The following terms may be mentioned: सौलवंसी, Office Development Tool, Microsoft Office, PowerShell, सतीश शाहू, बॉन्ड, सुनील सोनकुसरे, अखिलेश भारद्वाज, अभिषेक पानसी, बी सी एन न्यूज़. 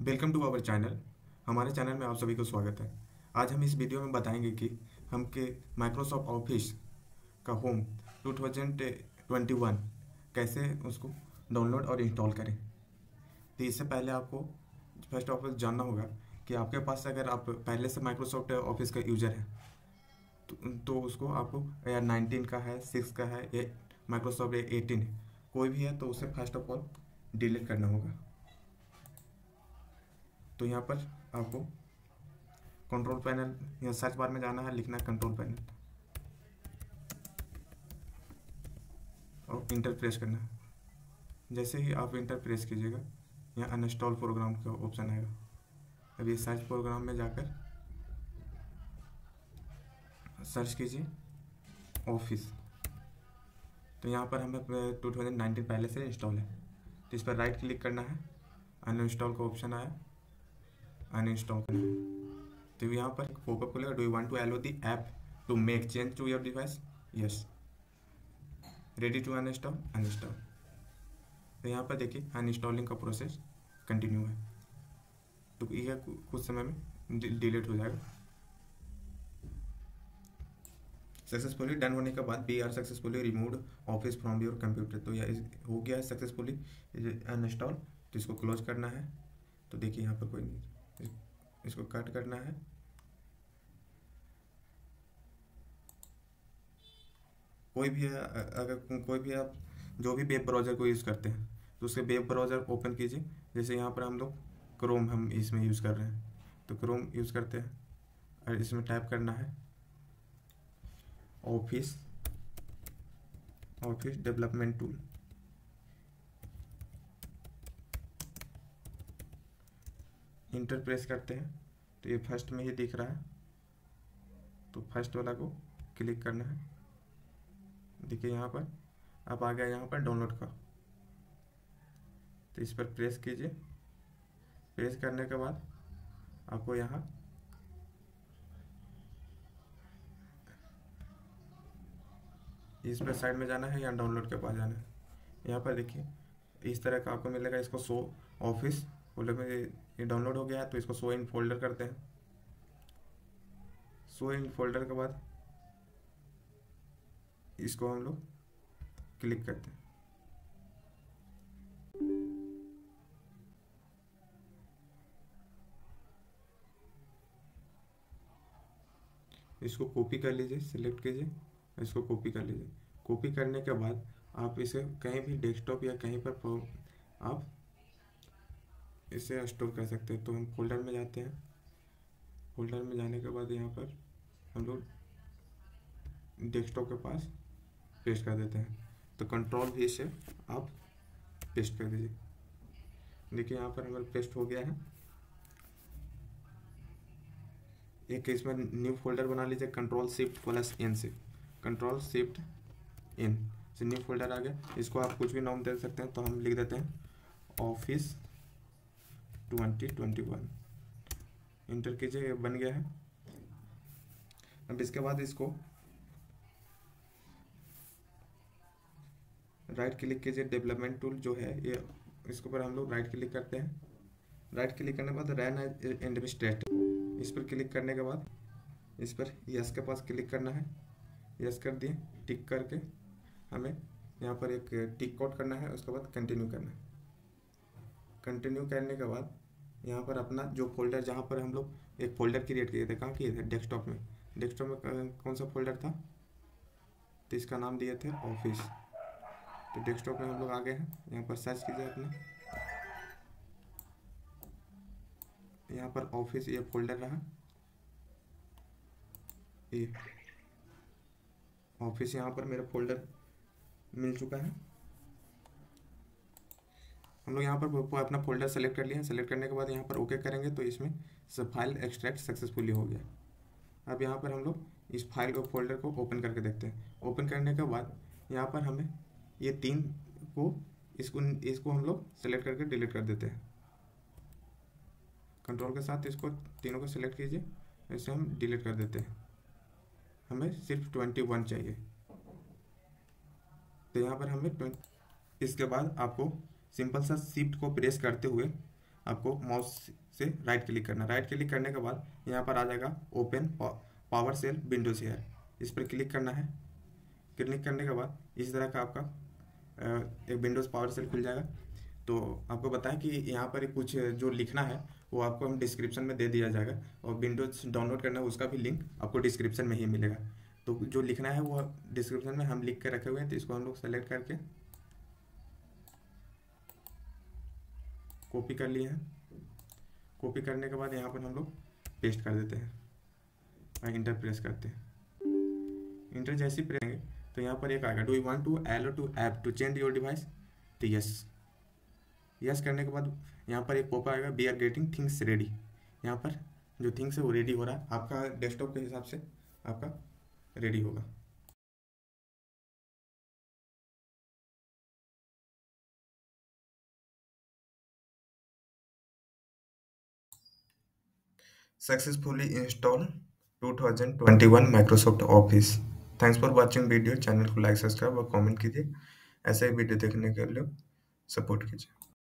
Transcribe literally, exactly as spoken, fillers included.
Welcome to our channel. हमारे channel में आप सभी को स्वागत है। आज हम इस वीडियो में बताएंगे कि हम के माइक्रोसॉफ्ट ऑफिस का होम दो हज़ार इक्कीस कैसे उसको डाउनलोड और इंस्टॉल करें। तो इससे पहले आपको फर्स्ट ऑफ ऑल जानना होगा कि आपके पास अगर आप पहले से माइक्रोसॉफ्ट ऑफिस का यूज़र है तो, तो उसको आपको या नाइनटीन का है, सिक्स का है, या माइक्रोसॉफ्ट एटीन कोई भी है तो उसे फर्स्ट ऑफ ऑल डिलीट करना होगा। तो यहाँ पर आपको कंट्रोल पैनल या सर्च बार में जाना है, लिखना कंट्रोल पैनल और इंटर प्रेस करना है। जैसे ही आप इंटर प्रेस कीजिएगा यहाँ अनइंस्टॉल प्रोग्राम का ऑप्शन आएगा। अब ये सर्च प्रोग्राम में जाकर सर्च कीजिए ऑफिस। तो यहाँ पर हमें दो हज़ार उन्नीस पहले से इंस्टॉल है तो इस पर राइट क्लिक करना है, अनइंस्टॉल का ऑप्शन आया, अनइंस्टॉल करना है। तो यहाँ पर पॉपअप खुलेगा, do you want to allow the app to make change to your device, yes, ready to uninstall, uninstall. तो यहाँ पर देखिए अनइंस्टॉलिंग का प्रोसेस कंटिन्यू है। तो यह कुछ समय में डिलीट हो जाएगा। सक्सेसफुली डन होने के बाद we are successfully removed office from your computer. तो यह हो गया है सक्सेसफुली अनइंस्टॉल। तो इसको क्लोज करना है। तो देखिए यहाँ पर कोई नहीं, इसको कट करना है। कोई भी है, अगर कोई भी आप जो भी वेब ब्राउज़र को यूज़ करते हैं तो उसके वेब ब्राउज़र ओपन कीजिए। जैसे यहाँ पर हम लोग क्रोम हम इसमें यूज़ कर रहे हैं तो क्रोम यूज़ करते हैं और इसमें टाइप करना है office office development tool. Enter press करते हैं तो ये फर्स्ट में ही दिख रहा है तो फर्स्ट वाला को क्लिक करना है। देखिए यहाँ पर अब आ गया यहाँ पर डाउनलोड का। तो इस पर प्रेस कीजिए। प्रेस करने के बाद आपको यहाँ इस पर साइड में जाना है या डाउनलोड के पास जाना है। यहाँ पर देखिए इस तरह का आपको मिलेगा। इसको शो ऑफिस फोल्डर में ये डाउनलोड हो गया है तो इसको शो इन फोल्डर करते हैं। शो इन फोल्डर के बाद इसको हम लोग क्लिक करते हैं। इसको कॉपी कर लीजिए, सिलेक्ट कीजिए, इसको कॉपी कर लीजिए। कॉपी करने के बाद आप इसे कहीं भी डेस्कटॉप या कहीं पर आप इसे स्टोर कर सकते हैं। तो हम फोल्डर में जाते हैं। फोल्डर में जाने के बाद यहाँ पर हम लोग डेस्कटॉप के पास पेस्ट कर देते हैं। तो कंट्रोल वी से आप पेस्ट कर दीजिए। देखिए यहाँ पर हमारा पेस्ट हो गया है। एक इसमें न्यू फोल्डर बना लीजिए, कंट्रोल शिफ्ट प्लस एन से, कंट्रोल शिफ्ट एन से न्यू फोल्डर आ गया। इसको आप कुछ भी नाम दे सकते हैं। तो हम लिख देते हैं office twenty twenty one. Enter कीजिए, बन गया है। अब इसके बाद इसको राइट क्लिक कीजिए, डेवलपमेंट टूल जो है ये इसके ऊपर हम लोग राइट क्लिक करते हैं। राइट क्लिक करने के बाद रन एज एडमिनिस्ट्रेटर, इस पर क्लिक करने के बाद इस पर यस के पास क्लिक करना है। यस कर दिए, टिक करके हमें यहाँ पर एक टिक आउट करना है। उसके बाद कंटिन्यू करना है। कंटिन्यू करने के बाद यहाँ पर अपना जो फोल्डर, जहाँ पर हम लोग एक फोल्डर क्रिएट किए थे, कहाँ किए थे, डेस्कटॉप में। डेस्कटॉप में कौन सा फोल्डर था तो इसका नाम दिए थे ऑफिस। तो डेस्कटॉप में हम लोग आ गए हैं। यहाँ पर सर्च कीजिए अपना, यहाँ पर ऑफिस ये फोल्डर रहा, ये ऑफिस। यहाँ पर मेरा फोल्डर मिल चुका है। हम लोग यहाँ पर अपना फोल्डर सेलेक्ट कर लिया। सेलेक्ट करने के बाद यहाँ पर ओके करेंगे तो इसमें फाइल एक्सट्रैक्ट सक्सेसफुली हो गया। अब यहाँ पर हम लोग इस फाइल को फोल्डर को ओपन करके देखते हैं। ओपन करने के बाद यहाँ पर हमें ये तीन को इसको इसको हम लोग सेलेक्ट करके डिलीट कर देते हैं। कंट्रोल के साथ इसको तीनों को सेलेक्ट कीजिए, इसे हम डिलीट कर देते हैं। हमें सिर्फ ट्वेंटी वन चाहिए। तो यहाँ पर हमें ट्वेंटी इसके बाद आपको सिंपल सा शिफ्ट को प्रेस करते हुए आपको माउस से राइट क्लिक करना। राइट क्लिक करने के बाद यहाँ पर आ जाएगा open power shell window share, इस पर क्लिक करना है। क्लिक करने के बाद इस तरह का आपका एक विंडोज़ पावर सेल खुल जाएगा। तो आपको बताएं कि यहाँ पर कुछ जो लिखना है वो आपको हम डिस्क्रिप्शन में दे दिया जाएगा, और विंडोज़ डाउनलोड करना है उसका भी लिंक आपको डिस्क्रिप्शन में ही मिलेगा। तो जो लिखना है वो डिस्क्रिप्शन में हम लिख कर रखे हुए हैं। तो इसको हम लोग सेलेक्ट करके कॉपी कर लिए हैं। कॉपी करने के बाद यहाँ पर हम लोग पेस्ट कर देते हैं और इंटर प्रेस करते हैं। इंटर जैसे ही प्रेस करेंगे तो यहाँ पर एक आएगा, do you want to allow to app to change your device, तो यस यस करने के बाद यहाँ पर एक पॉपअप आएगा, we are getting things ready. यहाँ पर जो थिंग्स है वो रेडी हो रहा है, आपका डेस्कटॉप के हिसाब से आपका रेडी होगा। Successfully install two thousand twenty one Microsoft office. Thanks for watching video. Channel को लाइक, सब्सक्राइब और कमेंट कीजिए। ऐसे ही वीडियो देखने के लिए सपोर्ट कीजिए।